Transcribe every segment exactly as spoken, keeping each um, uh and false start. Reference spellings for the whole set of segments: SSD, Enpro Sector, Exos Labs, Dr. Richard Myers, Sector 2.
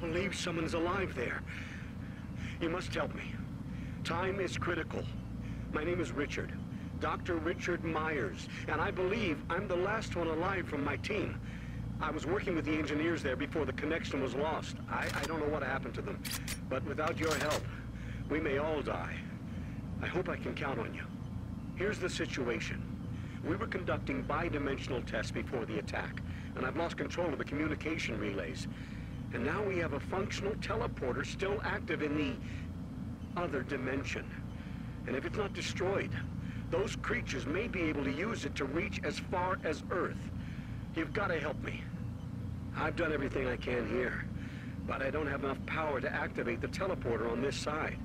believe someone's alive there. You must help me. Time is critical. My name is Richard, Doctor Richard Myers, and I believe I'm the last one alive from my team. I was working with the engineers there before the connection was lost. I, I don't know what happened to them, but without your help, we may all die. I hope I can count on you. Here's the situation. We were conducting bi-dimensional tests before the attack, and I've lost control of the communication relays. And now we have a functional teleporter still active in the other dimension. And if it's not destroyed, those creatures may be able to use it to reach as far as Earth. You've got to help me. I've done everything I can here, but I don't have enough power to activate the teleporter on this side.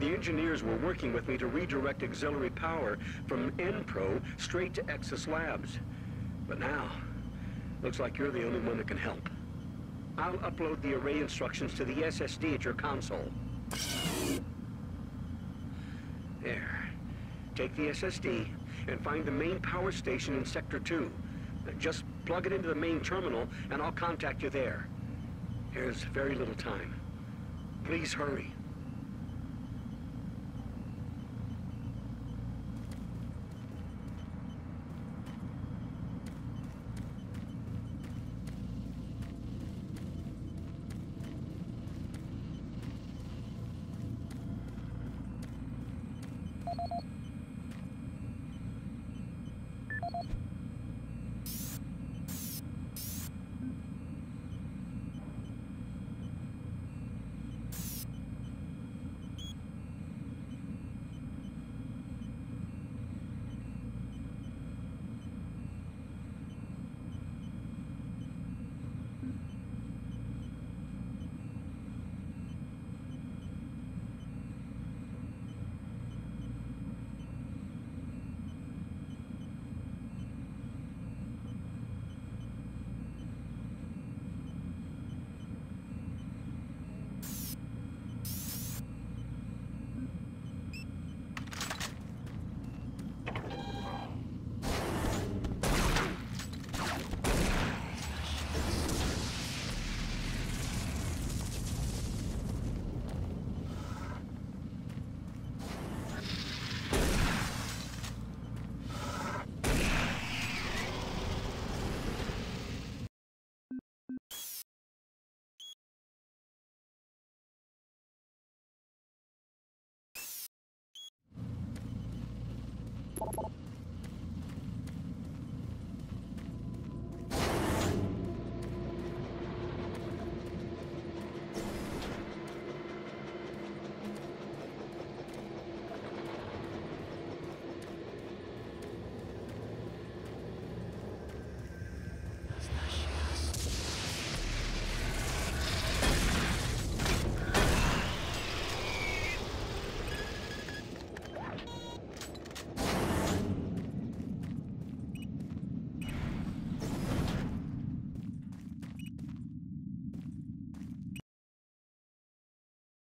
The engineers were working with me to redirect auxiliary power from Enpro straight to Exos Labs. But now, looks like you're the only one that can help. I'll upload the array instructions to the S S D at your console. There. Take the S S D and find the main power station in Sector two. Just plug it into the main terminal and I'll contact you there. There's very little time. Please hurry. You